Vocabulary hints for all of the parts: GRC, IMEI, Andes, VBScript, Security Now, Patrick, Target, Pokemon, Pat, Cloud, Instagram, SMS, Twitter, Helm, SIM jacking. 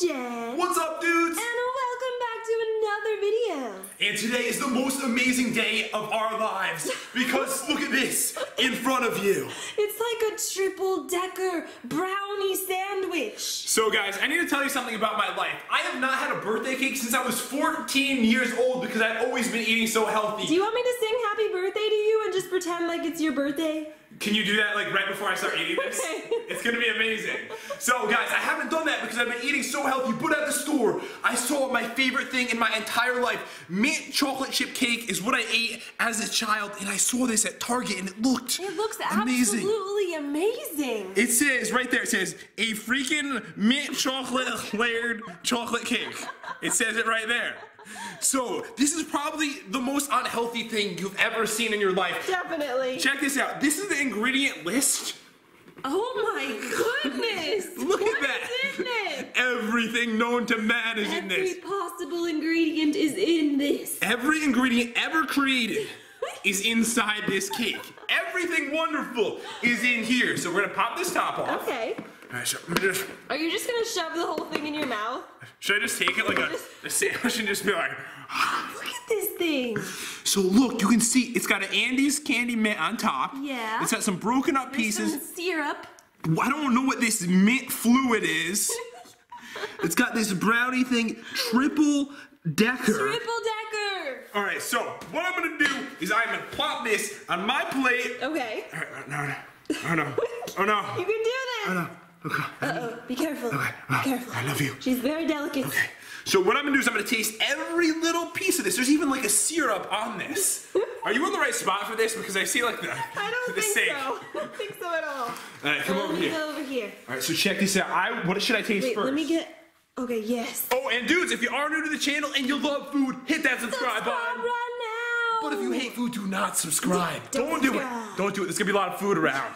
Christian! What's up, dudes? And welcome back to another video! And today is the most amazing day of our lives, because look at this in front of you. It's like a triple-decker brownie sandwich. So guys, I need to tell you something about my life. I have not had a birthday cake since I was 14 years old because I've always been eating so healthy. Do you want me to sing happy birthday to you and just pretend like it's your birthday? Can you do that like right before I start eating this? Okay. It's gonna be amazing. So guys, I haven't done that because I've been eating so healthy, but at the store, I saw my favorite thing in my entire life. Mint chocolate chip cake is what I ate as a child, and I saw this at Target and it looks amazing. Absolutely amazing. It says right there, it says a freaking mint chocolate layered chocolate cake. It says it right there. So, this is probably the most unhealthy thing you've ever seen in your life. Definitely. Check this out. This is the ingredient list. Oh my goodness. Look at that. Everything known to man is in this. Every possible ingredient is in this. Every ingredient ever created is inside this cake. Everything wonderful is in here. So, we're going to pop this top off. Okay. Right, so are you just going to shove the whole thing in your mouth? Should I just take it like a sandwich and just be like... Look at this thing. So look, you can see it's got an Andes candy mint on top. Yeah. It's got some broken up pieces. Some syrup. I don't know what this mint fluid is. It's got this brownie thing. Triple decker. Triple decker. All right, so what I'm going to do is I'm going to plop this on my plate. Okay. All right, no. Oh, no. Oh, no. You can do this. Oh, no. Okay. Uh-oh, be careful. Okay. Oh, be careful. I love you. She's very delicate. Okay. So what I'm going to do is I'm going to taste every little piece of this. There's even like a syrup on this. Are you in the right spot for this? Because I see like the I don't think so. I don't think so at all. All right, come over here. Go over here. All right, so check this out. What should I taste first? Let me get... Okay, yes. Oh, and dudes, if you are new to the channel and you love food, hit that subscribe button. Right now. But if you hate food, do not subscribe. Don't do it. Don't do it. There's going to be a lot of food around.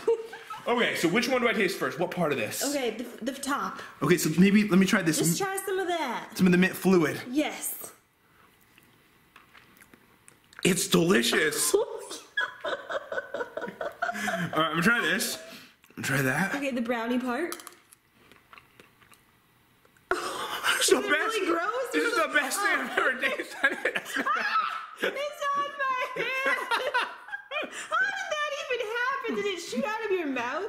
Okay, so which one do I taste first? What part of this? Okay, the top. Okay, so maybe let me try this. Just try some of that. Some of the mint fluid. Yes. It's delicious. All right, I'm gonna try this. I'm gonna try that. Okay, the brownie part. So is it really gross? This is the best thing I've ever tasted. It's on my hand. Did it shoot out of your mouth?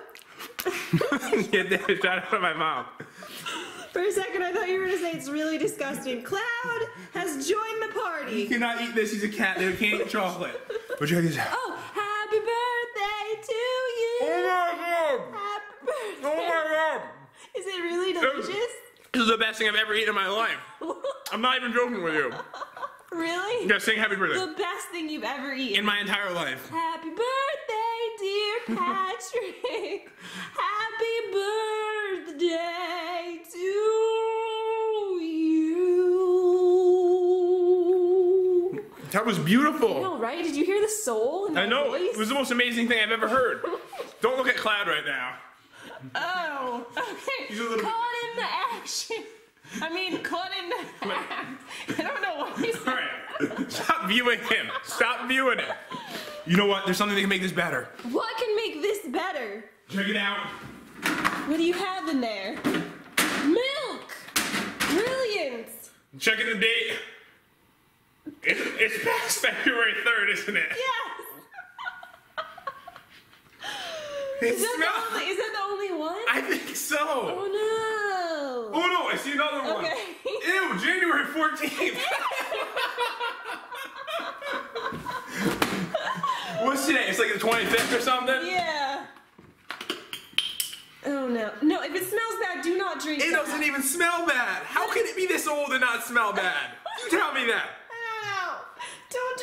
Yeah, it shot out of my mouth. For a second, I thought you were going to say it's really disgusting. Cloud has joined the party. He cannot eat this. He's a cat. They can't eat chocolate. But check this out. Oh, happy birthday to you. Oh, my God. Happy birthday. Oh, my God. Is it really delicious? This is the best thing I've ever eaten in my life. I'm not even joking with you. Really? Yeah, sing happy birthday. The best thing you've ever eaten. In my entire life. Happy birthday. Dear Patrick, happy birthday to you. That was beautiful. I know, right? Did you hear the soul in my voice? It was the most amazing thing I've ever heard. Don't look at Cloud right now. Oh, okay. He's a little caught in the action. I mean, caught in the act. I don't know what he said. All right. Stop viewing him. Stop viewing him. You know what? There's something that can make this better. What can make this better? Check it out. What do you have in there? Milk! Brilliant! Checking the date. It's past February 3rd, isn't it? Yes! Is that the only one? I think so. Oh no! Oh no, I see another one. Okay. Ew, January 14th. What's today? It's like the 25th or something? Yeah. Oh no. No, if it smells bad, do not drink it. It doesn't even smell bad. How can it be this old and not smell bad? You tell me that. I don't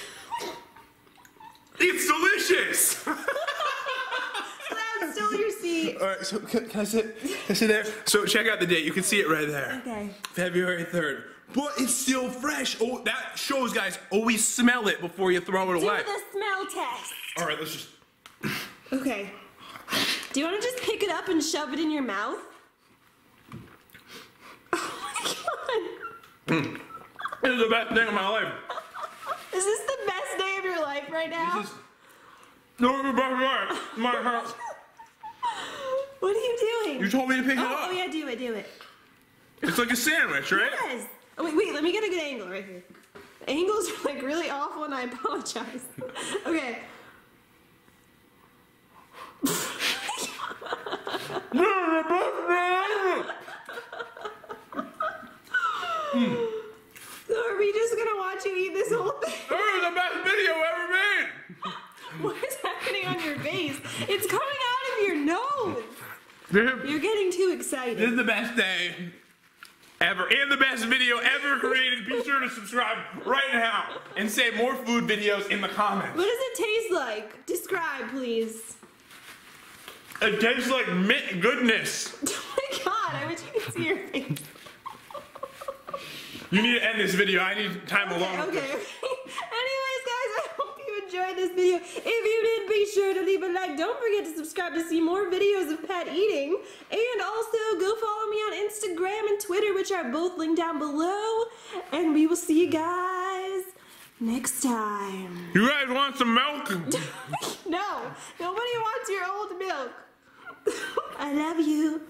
know. Don't drink very much. It's delicious. Cloud stole your seat. Alright, so can I sit? Can I sit there? So check out the date. You can see it right there. Okay. February 3rd. But it's still fresh. Oh, that shows, guys. Always smell it before you throw it away. Do the smell test. All right, let's just... Okay. Do you want to just pick it up and shove it in your mouth? Oh, my God. This is the best day of my life. Is this the best day of your life right now? This is... No, it's the best day of my life. What are you doing? You told me to pick it up. Oh yeah, do it. It's like a sandwich, right? Yes. Oh, wait, let me get a good angle right here. The angles are like really awful and I apologize. Okay. So are we just gonna watch you eat this whole thing? Oh, the best video ever made! What is happening on your face? It's coming out of your nose! You're getting too excited. This is the best day ever and the best video ever created. Be sure to subscribe right now and say more food videos in the comments. What does it taste like? Describe, please. It tastes like mint goodness. Oh my god, I wish you could see your face. You need to end this video. I need time alone. Okay. Anyways, guys, I hope you enjoyed this video. If you did, be sure to leave a like. Don't forget to subscribe to see more videos of Pat eating. And also, go follow me on Instagram and Twitter, which are both linked down below. And we will see you guys next time. You guys want some milk? No. Nobody wants your old milk. I love you.